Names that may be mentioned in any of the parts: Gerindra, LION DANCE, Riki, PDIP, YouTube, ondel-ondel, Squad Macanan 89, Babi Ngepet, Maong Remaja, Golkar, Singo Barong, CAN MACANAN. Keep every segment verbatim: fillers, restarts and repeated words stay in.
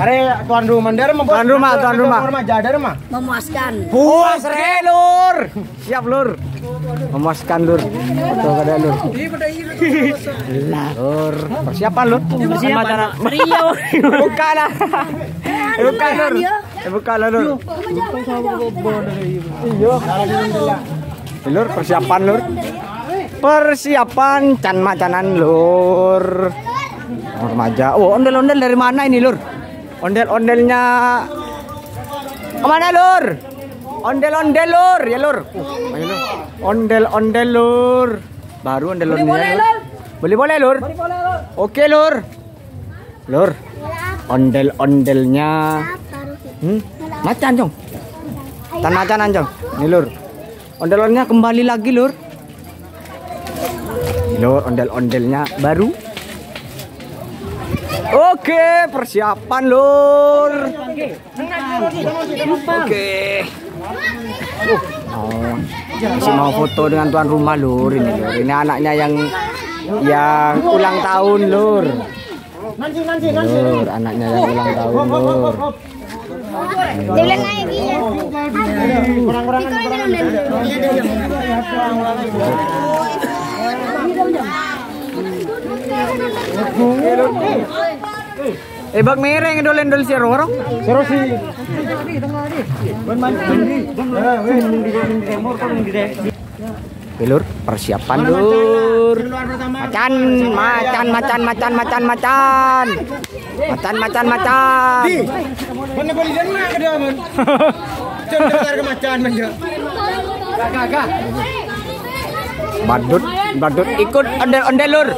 Are tuan rumah mandar mah. Tuan rumah, tuan rumah. Jadar mah. Memuaskan. Puas re, Lur. Siap, Lur. Memuaskan, Lur. Tuh kada, Lur. Lur, persiapan, Lur. Persiapan. Rio. Bukan lah. Bukan, Lur. Bukan, Lur. Iya. Lur, persiapan, Lur. Persiapan can macanan, Lur. Remaja. Oh, ondel-ondel dari mana ini, Lur? Ondel-ondelnya kemana, Lur? Ondel-ondel, Lur. Ya, Lur. Ondel-ondel, Lur. Baru ondel-ondel. Boleh boleh, Lur. Oke, Lur. Lur. Ondel-ondelnya. Hmm? Macan, Jong. Tan macanan, Jong. Ini, Lur. Ondel-ondelnya kembali lagi, Lur. Lur, ondel-ondelnya baru. Oke, persiapan, Lur. Oke. Oh, masih mau foto dengan tuan rumah, Lur. Ini, Lur. Ini anaknya yang yang ulang tahun, Lur. Lur, anaknya yang ulang tahun, Lur. Eh, bak mereng dolen-dol si Roro. Sero si. Lur, persiapan, Lur. Macan, macan, macan, macan, macan, macan. Macan, macan, macan. Mana boleh dan mana dia, Man? Cendelar ke macan, Man. Gagah. Badut, badut ikut ondel-ondel, Lur.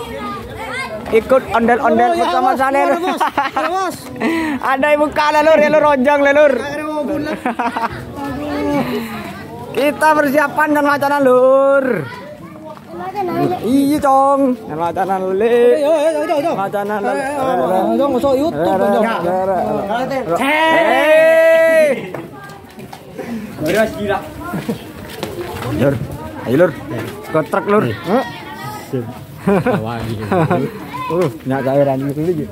Ikut ondel-ondel pertama sana, Lur. Ada yang buka, Lur, ya, Lur, rojong, Lur. Kita persiapan dan macanan, Lur. Iya, Cong. Dan macanan lele. Macanan lele. Cong, masuk YouTube, Cong. Hei. Beres gila. Lur. Ayo, Lur. Kontrak, Lur. Hahaha. Uh, nggak cairan gitu lagi.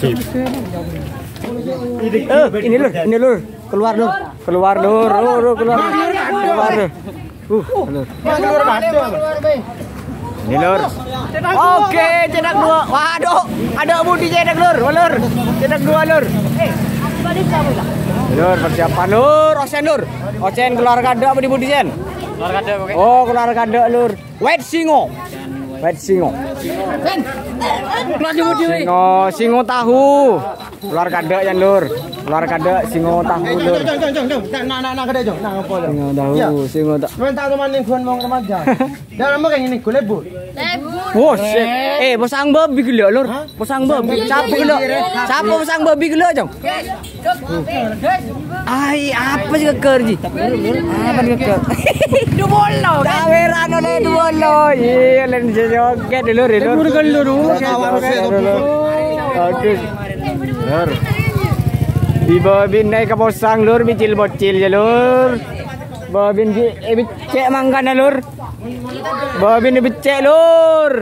Sip. Eh, ini, Lur, ini, Lur. Keluar, Lur. Keluar, Lur. Lur, keluar. Keluar. Uh, Lur. Ini, Lur. Oke, cetak dua. Waduh, ada budi cetak, Lur. Lur, cetak dua, Lur. Lur, persiapan, Lur. Osen, Lur. Osen keluar kada apa di budi Sen? Keluar kada, oke. Oh, keluar kada, Lur. Wait, singo. Wait, singo. Singo, singo tahu. Keluar kada ya, Lur. Keluar kada singo tahu, Lur. Singo tahu, singo tahu. Minta teman lingkungan mau remaja. Dalam kayak ini gue lebur. Lebur. Eh, pasang babi gila, Lur. Pasang babi. Siapa gila? Siapa pasang babi gila, Jong? Ai, apa sih kekerji? Apa keker? Dua bola. Taweran oleh dua bola. Iya, len joget, Lur, Lur. Oke. Lur. Di babin naik ke posang, Lur, bicil-bocil ya, Lur. Babin di becek mangkana, Lur. Babin di becek, Lur.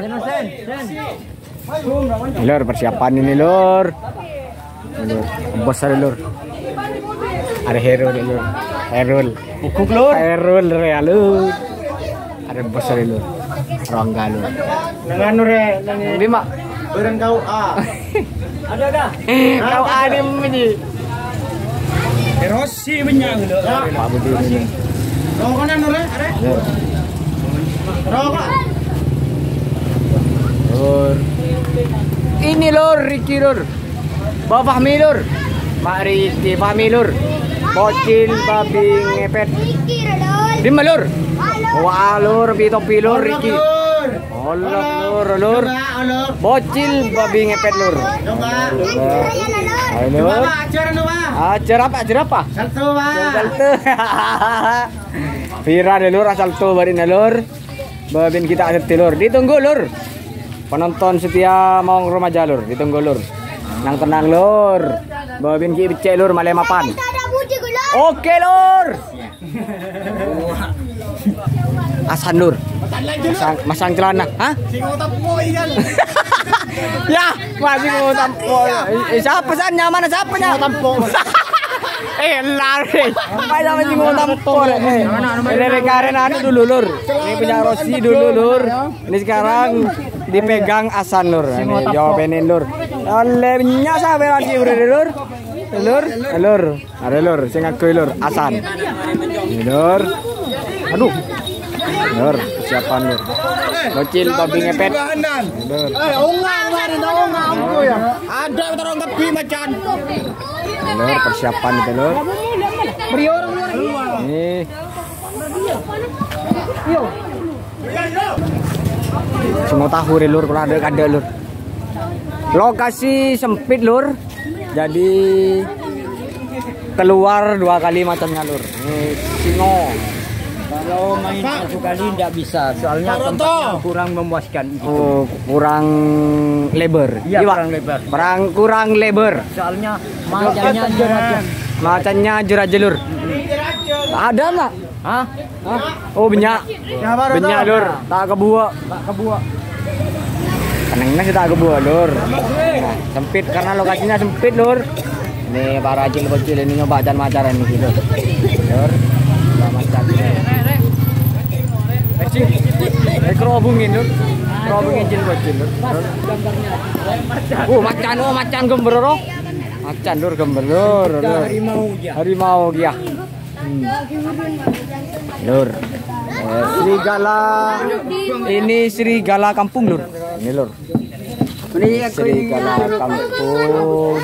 Lur, persiapan ini, Lur. Bos ada, Lur. Ada hero, Lur. Herul. Kuk, Lur. Herul, ya, Lur. Ada bos ada, Lur. Rongga, Lur. Dengan Nur, dengan lima. Barang kau A. Ada ada. Kau ada ini. Erosi menyang. Pak Budi. Rokokan Nure, are? Rokok. Lur. Ini, Lur, Riki, Lur. Bapak Mi, Lur. Pak Riki, Pak Mi, Lur. Bocil Babi Ngepet. Di Lur. Wah, Lur, Bitopi, Lur, Riki. Allah, Lur, Lur. Bocil Babi Ngepet, Lur. Ayo, Lur. Ajar apa? Ajar apa? Salto, Pak. Salto. Viral, Lur, salto barina, Lur. Babin kita ada telur. Ditunggu, Lur. Penonton setia mau remaja, Lur. Ditunggu, Lur. Nang tenang, Lur. Babin ki becek, Lur, male mapan. Oke, Lur. Asan, Lur. Masang, masang celana, ha? Ya, masih mau tampol. Siapa sih nyaman siapa nya tampol? Eh, lari. Main masih mau tampol. Eh, dari karen anu dulu lur. Ini punya Rosi dulu lur. Ini sekarang dipegang Asan lur. Ini jawabannya lur. Olehnya siapa lagi lur? Lur, lur, ada lur. Saya ngakui lur. Asan, lur. Aduh. Lur, siapa lur? Bocil Babi Ngepet. Eh, ungang hari nonggang aku ya. Ada orang tepi macan. Lur, persiapan itu lur. Beri orang lur ini. Yo. Semua tahu deh lur, kalau ada ada lur. Lokasi sempit lur. Jadi keluar dua kali macamnya lur. Ini singo. Kalau main satu kali tidak bisa, soalnya tempatnya kurang memuaskan. Gitu. Oh, kurang lebar. Iya, kurang lebar. Kurang kurang lebar. Soalnya macannya jerajel. Macannya jerajel lur. Ada nggak? Hah? Hah? Oh banyak. Banyak lur. Tak kebuak. Tak kebuak. Kenangnya kita agak buah lur. Nah, sempit karena lokasinya sempit lur. Ini para kecil-kecil ini nyoba dan macaran ini lur. Lur. Kerobungin lur. Kerobungin kecil-kecil lur. Oh macan, oh macan gember lur. Macan lur gember lur. Harimau ya. Harimau ya. Lur. Serigala. Ini serigala kampung lur. Ini lur. Ini serigala kampung.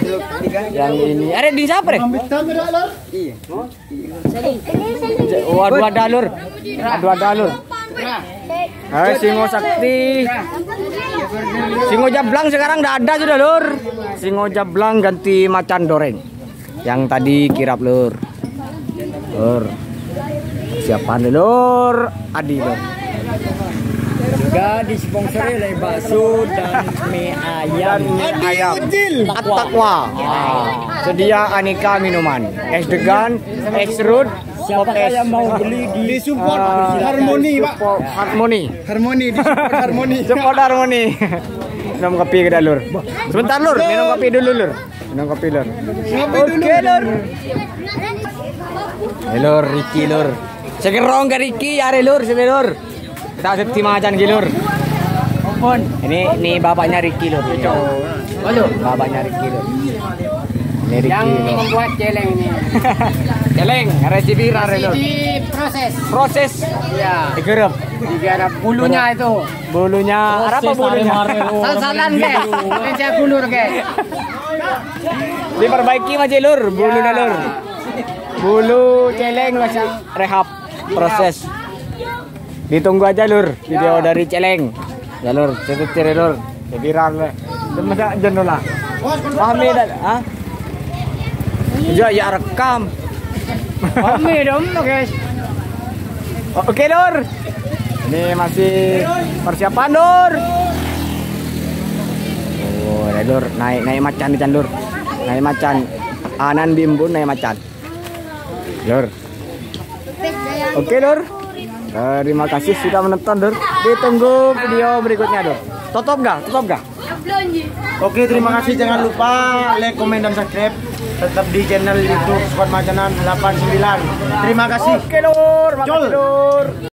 Yang ini. Ada di siapa deh? Iya. Waduh ada lur. Waduh ada lur. Hai singo sakti. Singo jablang sekarang enggak ada sudah lur. Singo jablang ganti macan doreng. Yang tadi kirap lur. Lur. Siapa nih lur? Adi lur. Juga disponsori oleh bakso dan mie ayam. Ayam Takwa. Sedia aneka minuman. Es degan, es serut. Siapa yang mau beli di support Harmoni, Pak? Harmoni. Harmoni di support Harmoni. Support Harmoni. Minum kopi ke dalur. Sebentar lur, minum kopi dulu lur. Minum kopi lur. Oke lur. Hello Riki lur. Segerong ke Riki ya lur, sini lur. Kita seti macan gilur. Ompon. Ini ini bapaknya Riki lur. Halo. Bapaknya Riki lur. Riki, yang membuat celeng ini. Celeng, resipi rare lur. Proses. Proses. Iya. Digarap. Digarap bulunya itu. Bulunya. Apa bulunya? Sal-salan ke. Meja bulur ke. Diperbaiki aja lur, bulunya lur. Bulu celeng macam rehab proses. Ditunggu aja lur video dari celeng. Ya lur, cetek lur. Viral. Demedak jendola. Pahami dah, ha? Ya ya rekam. Kami dong guys. Oke lur. Ini masih persiapan lur. Oh, lur naik naik macan di lur. Naik macan. Anan bimbun naik macan. Lur. Oke lur. Terima kasih sudah menonton lur. Ditunggu video berikutnya lur. Tutup enggak? Tutup enggak? Oke, terima kasih. Jangan lupa like, komen dan subscribe. Tetap di channel YouTube Squad Macanan delapan sembilan. Terima kasih. Oke lur, makasih lur.